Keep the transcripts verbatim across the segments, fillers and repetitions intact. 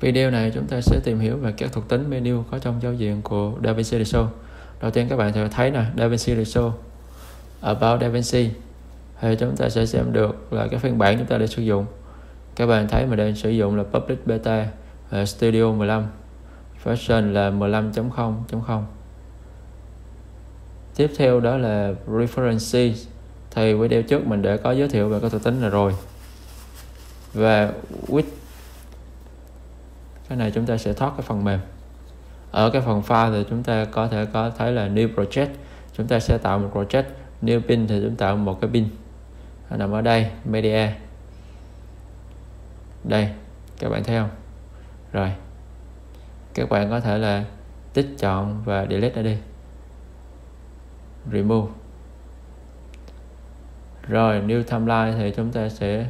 Video này chúng ta sẽ tìm hiểu về các thuộc tính menu có trong giao diện của DaVinci Resolve. Đầu tiên các bạn sẽ thấy nè, DaVinci Resolve, About DaVinci, thì chúng ta sẽ xem được là cái phiên bản chúng ta để sử dụng. Các bạn thấy mình đang sử dụng là Public Beta Studio mười lăm, version là mười lăm chấm không chấm không. Tiếp theo đó là References, thì video trước mình đã có giới thiệu về các thuộc tính này rồi. Và Width, cái này chúng ta sẽ thoát cái phần mềm. Ở cái phần file thì chúng ta có thể có thấy là New Project, chúng ta sẽ tạo một project. New Pin thì chúng ta tạo một cái pin, nó nằm ở đây, Media. Đây, các bạn thấy không? Rồi, các bạn có thể là tích chọn và delete nó đi, remove. Rồi New Timeline thì chúng ta sẽ,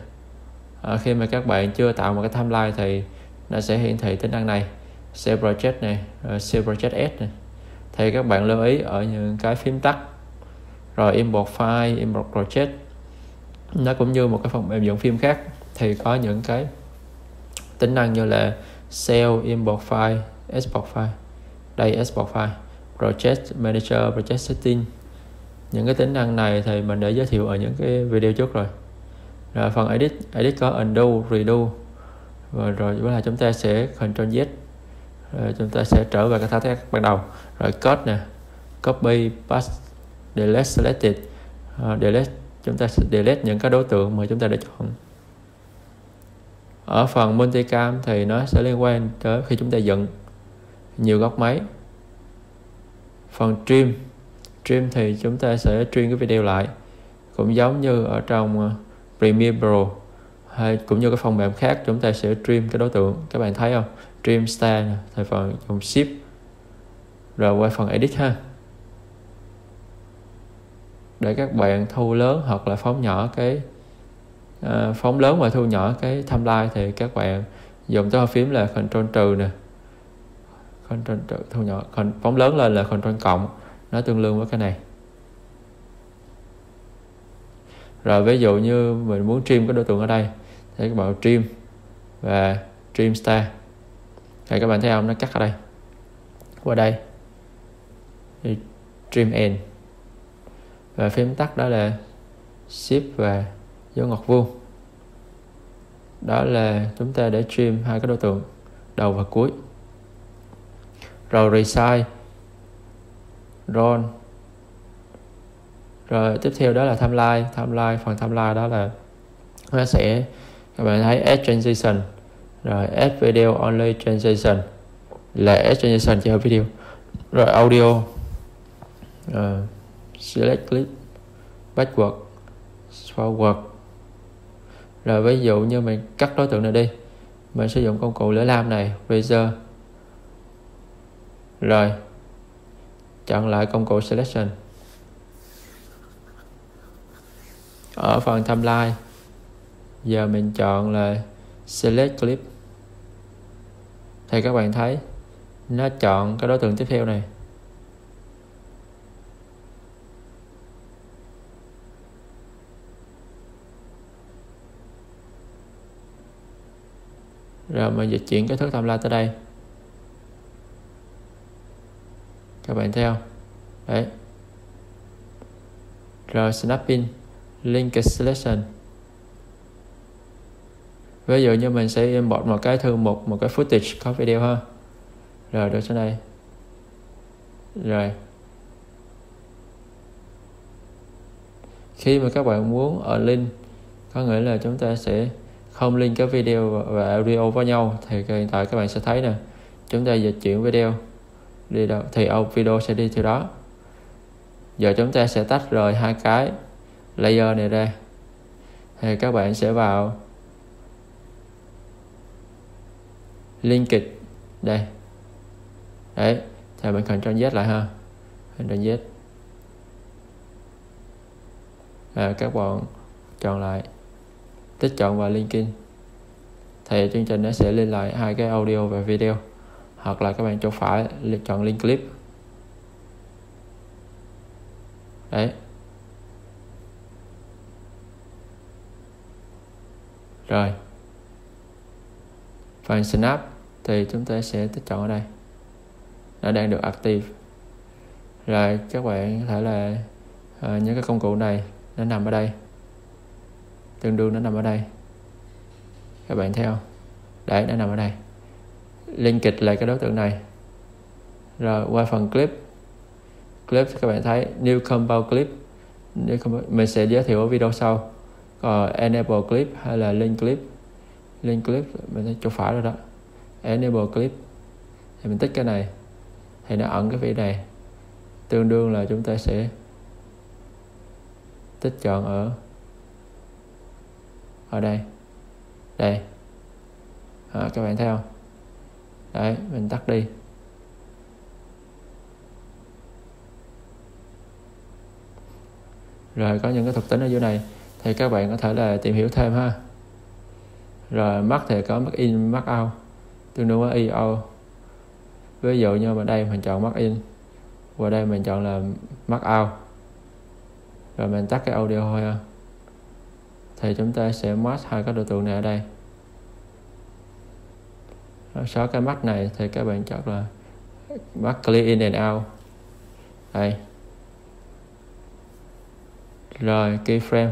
khi mà các bạn chưa tạo một cái timeline thì nó sẽ hiển thị tính năng này, Save Project này, Save Project S này. Thì các bạn lưu ý ở những cái phím tắt. Rồi Import File, Import Project, nó cũng như một cái phần mềm dựng phim khác, thì có những cái tính năng như là Save, Import File, Export File. Đây Export File, Project Manager, Project Setting. Những cái tính năng này thì mình đã giới thiệu ở những cái video trước rồi. Rồi phần Edit, Edit có Undo, Redo. Rồi, rồi với là chúng ta sẽ Control Z. Rồi chúng ta sẽ trở về cái thao tác ban đầu. Rồi Cut nè, Copy, Paste, Delete, Selected. uh, Delete, chúng ta sẽ delete những cái đối tượng mà chúng ta đã chọn. Ở phần Multicam thì nó sẽ liên quan tới khi chúng ta dựng nhiều góc máy. Phần Trim, Trim thì chúng ta sẽ trim cái video lại, cũng giống như ở trong Premiere Pro hay cũng như cái phần mềm khác, chúng ta sẽ trim cái đối tượng. Các bạn thấy không? Trim Star, thì phần dùng Shift. Rồi qua phần Edit ha, để các bạn thu lớn hoặc là phóng nhỏ cái à, phóng lớn và thu nhỏ cái timeline thì các bạn dùng tới phím là Ctrl trừ nè, Ctrl trừ thu nhỏ, phóng lớn lên là Ctrl cộng, nó tương đương với cái này. Rồi ví dụ như mình muốn trim cái đối tượng ở đây thì các bạn trim và trim star, thì các bạn thấy không, nó cắt ở đây qua đây thì trim end. Và phím tắt đó là shift và dấu ngoặc vuông. Đó là chúng ta để trim hai cái đối tượng đầu và cuối. Rồi resize, roll. Rồi tiếp theo đó là timeline, timeline phần timeline đó là nó sẽ, các bạn thấy add transition, rồi add video only transition là add transition cho video. Rồi audio, rồi select clip, backward, forward. Rồi ví dụ như mình cắt đối tượng này đi, mình sử dụng công cụ lưỡi lam này, razor. Rồi chọn lại công cụ selection. Ở phần timeline giờ mình chọn là select clip, thì các bạn thấy nó chọn cái đối tượng tiếp theo này. Rồi mình dịch chuyển cái thước timeline tới đây, các bạn thấy không? Đấy. Rồi snapping, link selection. Ví dụ như mình sẽ import một cái thư mục, một cái footage có video ha. Rồi đưa xuống đây. Rồi khi mà các bạn muốn ở link, có nghĩa là chúng ta sẽ không link cái video và audio với nhau, thì hiện tại các bạn sẽ thấy nè, chúng ta dịch chuyển video đi đâu thì video sẽ đi theo đó. Giờ chúng ta sẽ tách rời hai cái layer này ra, thì các bạn sẽ vào link kịch đây. Đấy, thì mình cần Ctrl Z lại ha, Ctrl Z. À, các bạn chọn lại, tích chọn vào linking, thì chương trình nó sẽ lên lại hai cái audio và video, hoặc là các bạn chỗ phải chọn link clip. Đấy. Rồi phần snap thì chúng ta sẽ tích chọn ở đây, nó đang được active. Rồi các bạn có thể là à, những cái công cụ này nó nằm ở đây, tương đương nó nằm ở đây, các bạn thấy không? Đấy, nó nằm ở đây, liên kịch lại cái đối tượng này. Rồi qua phần clip, clip các bạn thấy new compound clip, new compound, mình sẽ giới thiệu ở video sau. Còn enable clip hay là link clip, link clip mình thấy chỗ phải rồi đó, enable clip thì mình tích cái này thì nó ẩn cái vị này, tương đương là chúng ta sẽ tích chọn ở ở đây đây à, các bạn thấy không? Đấy, mình tắt đi. Rồi có những cái thuộc tính ở dưới này thì các bạn có thể là tìm hiểu thêm ha. Rồi mark thì có mark in, mark out, tương đương với i o. Ví dụ như ở đây mình chọn mark in, qua đây mình chọn là mark out, rồi mình tắt cái audio thôi ha. Thì chúng ta sẽ match hai cái đối tượng này ở đây. Sau cái match này thì các bạn chọn là mark clear in and out đây. Rồi keyframe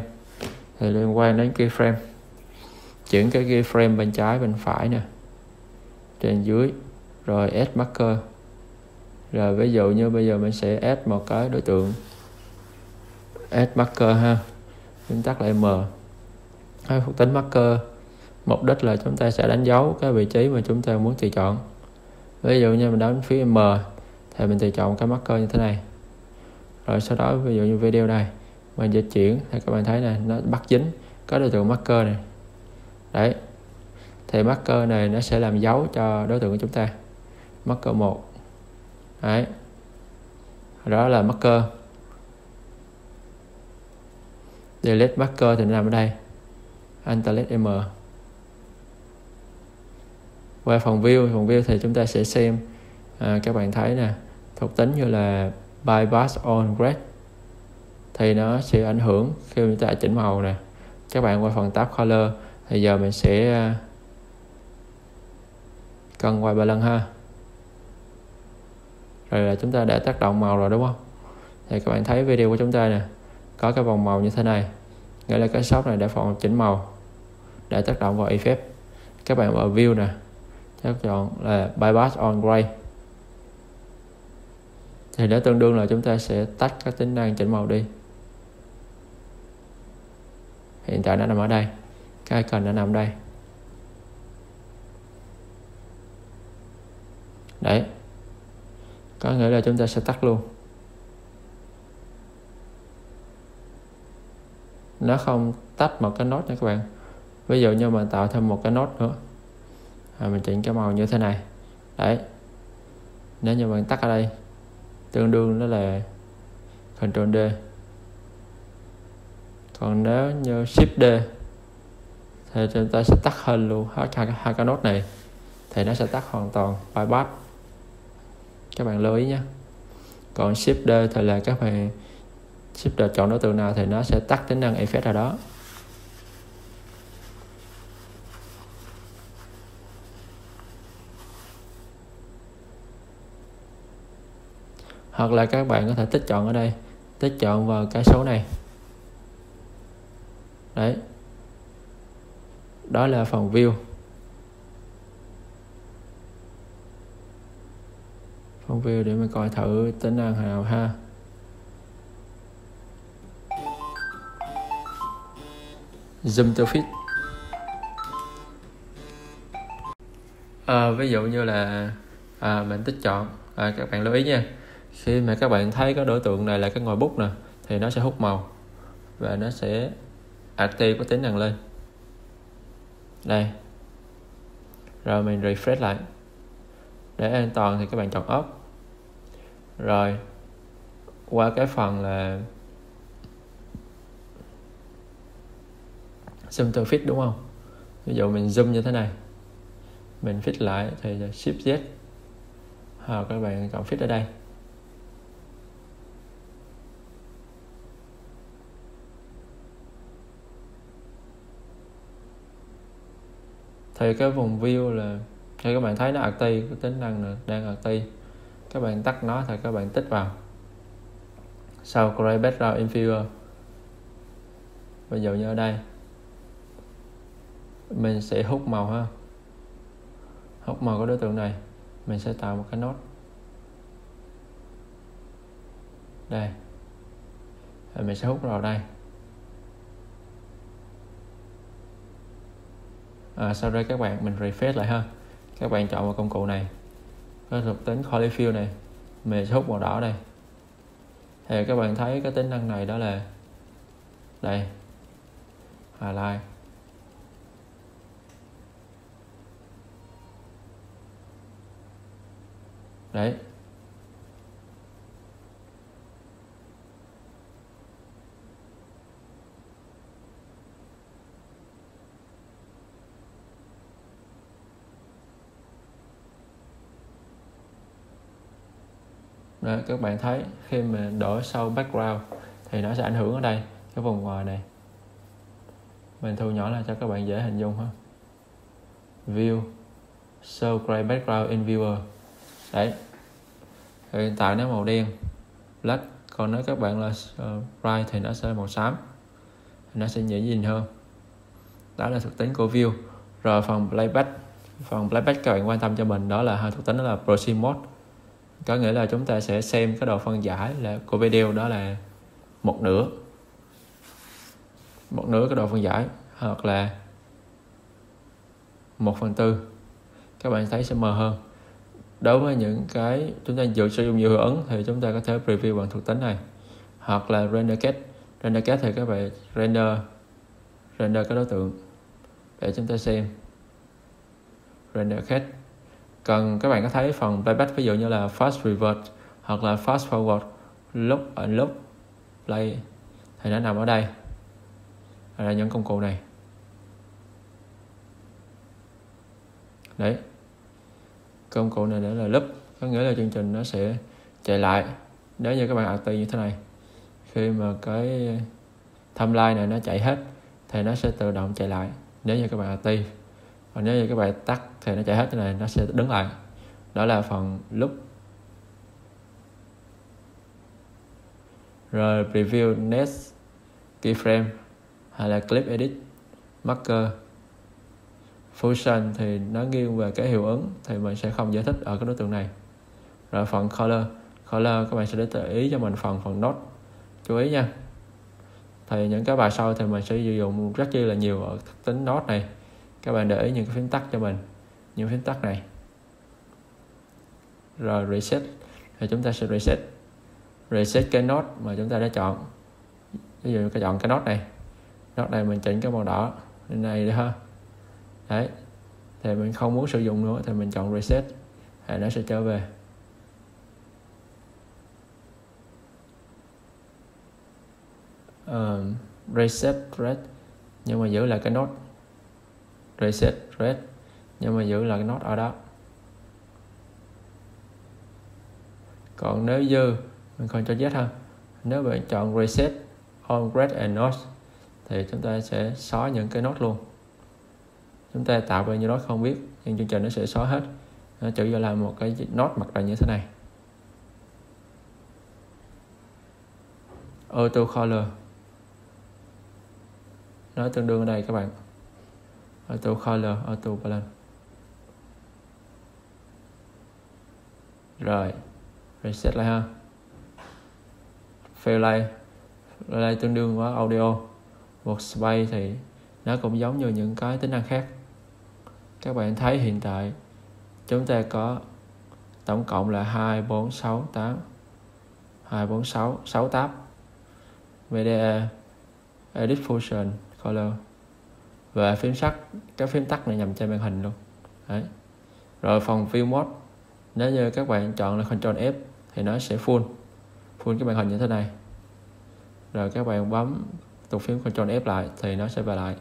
thì liên quan đến keyframe, chuyển cái keyframe bên trái bên phải nè, trên dưới. Rồi add marker, rồi ví dụ như bây giờ mình sẽ add một cái đối tượng, add marker ha, chúng tắt lại m. Hai thuộc tính marker, mục đích là chúng ta sẽ đánh dấu cái vị trí mà chúng ta muốn tùy chọn. Ví dụ như mình đánh phía m thì mình tùy chọn cái marker như thế này. Rồi sau đó ví dụ như video này mình dịch chuyển thì các bạn thấy này, nó bắt dính có đối tượng marker này. Đấy, thì marker này nó sẽ làm dấu cho đối tượng của chúng ta, marker một. Đấy, đó là marker. Delete marker thì nó nằm ở đây, Alt M. Qua phần view, phần view thì chúng ta sẽ xem à, các bạn thấy nè, thuộc tính như là bypass on grade thì nó sẽ ảnh hưởng khi chúng ta chỉnh màu nè. Các bạn qua phần tab color thì giờ mình sẽ cân qua ba lần ha. Rồi là chúng ta đã tác động màu rồi đúng không? Thì các bạn thấy video của chúng ta nè, có cái vòng màu như thế này, nghĩa là cái shop này đã phòng chỉnh màu, đã tác động vào effect. Các bạn vào view nè, các chọn là bypass on gray thì nó tương đương là chúng ta sẽ tách các tính năng chỉnh màu đi. Hiện tại nó nằm ở đây, cái icon nó nằm đây. Đấy, có nghĩa là chúng ta sẽ tắt luôn, nó không tách một cái nốt nha các bạn. Ví dụ như mình tạo thêm một cái nốt nữa à, mình chỉnh cái màu như thế này. Đấy, nếu như mình tắt ở đây tương đương đó là Control D. Còn nếu như Shift D thì chúng ta sẽ tắt hình luôn hết hai, hai cái nốt này, thì nó sẽ tắt hoàn toàn bypass. Các bạn lưu ý nha. Còn Shift D thì là các bạn Shift D chọn đối tượng nào thì nó sẽ tắt tính năng effect ở đó. Hoặc là các bạn có thể tích chọn ở đây, tích chọn vào cái số này. Đấy, đó là phần view. Phần view để mình coi thử tính năng nào ha. Zoom to fit à, ví dụ như là à, mình tích chọn à, các bạn lưu ý nha. Khi mà các bạn thấy cái đối tượng này là cái ngòi bút nè thì nó sẽ hút màu và nó sẽ active có tính năng lên đây. Rồi mình refresh lại để an toàn thì các bạn chọn off. Rồi qua cái phần là zoom to fit đúng không? Ví dụ mình zoom như thế này, mình fit lại thì shift Z hoặc các bạn chọn fit ở đây. Thì cái vùng view là Thì các bạn thấy nó active, cái tính năng này đang active, các bạn tắt nó thì các bạn tích vào. Sau create background in figure, ví dụ như ở đây mình sẽ hút màu ha, hút màu của đối tượng này, mình sẽ tạo một cái nốt đây, rồi mình sẽ hút vào đây. À, sau đây các bạn mình refresh lại ha, các bạn chọn vào công cụ này, có thuộc tính Color Fill này, mình sẽ hút màu đỏ đây. Thì các bạn thấy cái tính năng này đó là đây, highlight. Đấy. Đấy, các bạn thấy khi mà đổi sâu background thì nó sẽ ảnh hưởng ở đây, cái vùng ngoài này. Mình thu nhỏ lại cho các bạn dễ hình dung ha. View, show gray background in viewer. Đấy. Hiện tại nó màu đen, black. Còn nếu các bạn là uh, bright thì nó sẽ màu xám, nó sẽ dễ nhìn hơn. Đó là thuộc tính của view. Rồi phần playback, phần playback các bạn quan tâm cho mình đó là thuộc tính đó là proxy mode. Có nghĩa là chúng ta sẽ xem cái độ phân giải là của video đó là một nửa, một nửa cái độ phân giải hoặc là một phần tư. Các bạn thấy sẽ mờ hơn. Đối với những cái chúng ta dự sử dụng nhiều hiệu ứng thì chúng ta có thể preview bằng thuộc tính này, hoặc là render cat. Render cat thì các bạn render render cái đối tượng để chúng ta xem render cat. Cần các bạn có thấy phần playback ví dụ như là fast revert hoặc là fast forward, loop and loop play thì nó nằm ở đây, là những công cụ này. Đấy, công cụ này để là loop, có nghĩa là chương trình nó sẽ chạy lại. Nếu như các bạn active như thế này, khi mà cái timeline này nó chạy hết thì nó sẽ tự động chạy lại nếu như các bạn active. Còn nếu như các bạn tắt thì nó chạy hết thế này, nó sẽ đứng lại. Đó là phần loop. Rồi preview, next, keyframe hay là clip edit, marker, function thì nó nghiêng về cái hiệu ứng thì mình sẽ không giải thích ở cái đối tượng này. Rồi phần color, color các bạn sẽ để ý cho mình phần phần node, chú ý nha. Thì những cái bài sau thì mình sẽ sử dụng rất chi là nhiều ở tính node này. Các bạn để ý những cái phím tắt cho mình, những phím tắt này. Rồi reset thì chúng ta sẽ reset reset cái node mà chúng ta đã chọn. Ví dụ cái chọn cái node này, node này mình chỉnh cái màu đỏ lên này đó ha. Đấy, thì mình không muốn sử dụng nữa thì mình chọn reset thì nó sẽ trở về. um, reset red nhưng mà giữ lại cái node. Reset red nhưng mà giữ là cái node ở đó. Còn nếu dư mình còn cho Z ha. Nếu bạn chọn reset on red and node thì chúng ta sẽ xóa những cái node luôn. Chúng ta tạo bao nhiêu node không biết nhưng chương trình nó sẽ xóa hết. Nó chỉ là một cái node mặt là như thế này. Auto color nó tương đương ở đây các bạn. Auto color, auto balance. Rồi reset lại ha. Fill lay, lay tương đương với audio. Workspace thì nó cũng giống như những cái tính năng khác. Các bạn thấy hiện tại chúng ta có tổng cộng là hai, bốn, sáu, tám, hai, bốn, sáu, sáu tab. Media, edit function, color. Và phím sắc, các phím tắt này nhằm trên màn hình luôn. Đấy. Rồi phần view mode, nếu như các bạn chọn là Ctrl F thì nó sẽ full full cái màn hình như thế này. Rồi các bạn bấm tục phím Ctrl F lại thì nó sẽ về lại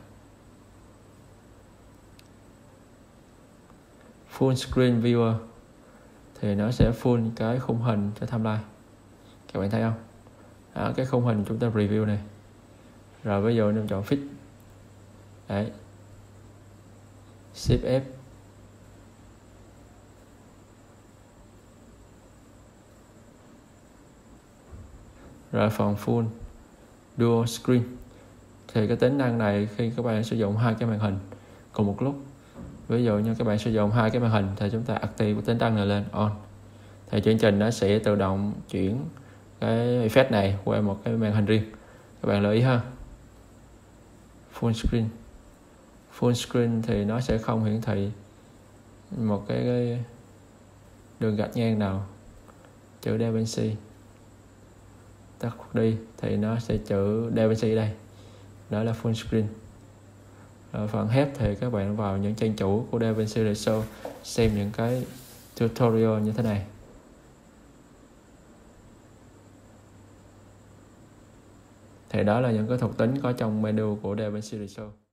full screen viewer, thì nó sẽ full cái khung hình cho timeline. Các bạn thấy không? Đó, cái khung hình chúng ta review này. Rồi bây giờ mình chọn fit. Đấy, Shift F Rồi phần Full Dual Screen thì cái tính năng này khi các bạn sử dụng hai cái màn hình cùng một lúc, ví dụ như các bạn sử dụng hai cái màn hình thì chúng ta active tính năng này lên on, thì chương trình nó sẽ tự động chuyển cái effect này qua một cái màn hình riêng. Các bạn lưu ý ha. Full Screen, Full Screen thì nó sẽ không hiển thị một cái, cái đường gạch ngang nào. Chữ DaVinci tắt đi thì nó sẽ chữ DaVinci đây, đó là Full Screen. Ở phần Help thì các bạn vào những trang chủ của DaVinci Resolve xem những cái tutorial như thế này. Thì đó là những cái thuộc tính có trong menu của DaVinci Resolve.